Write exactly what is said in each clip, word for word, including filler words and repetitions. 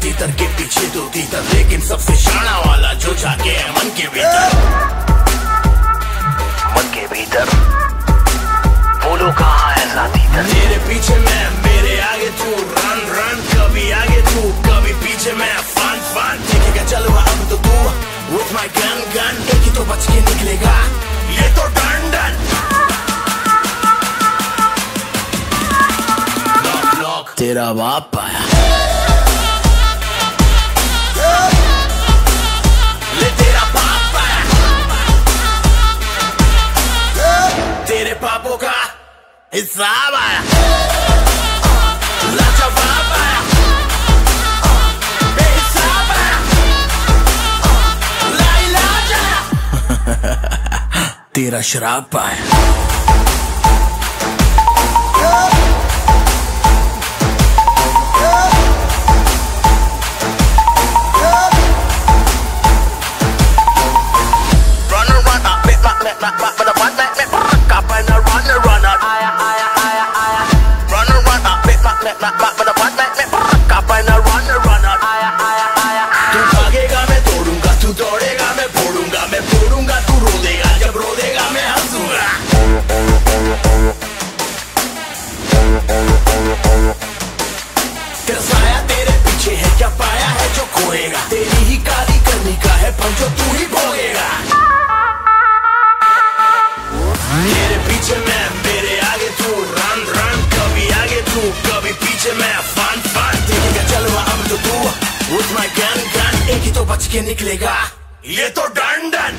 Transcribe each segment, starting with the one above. तीतर के पीछे दो तीतर, लेकिन सबसे शाना वाला जो जाके है मन के भीतर। मन के भीतर बोलो कहाँ है साथी तर? मेरे पीछे मैं, मेरे आगे तू, रन रन कभी आगे तू कभी पीछे मैं, फान फान देखेगा चलो अब तो तू with my gun gun, देखी तो बच के निकलेगा ये तो डन डन। तेरा बाप आया ले तेरा बाप आया, तेरे पापों का हिसाब आया, लाजवाब आया, बेहिसाब आया, लाइलाज आया, तेरा शराब आया। के निकलेगा ये तो डन डन।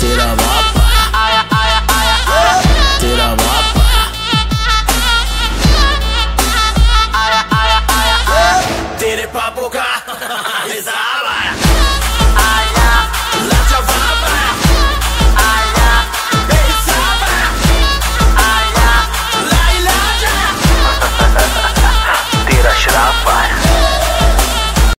तेरा बाप आया आया आया आया, तेरा बाप आया आया आया, तेरे पापों का हिसाब।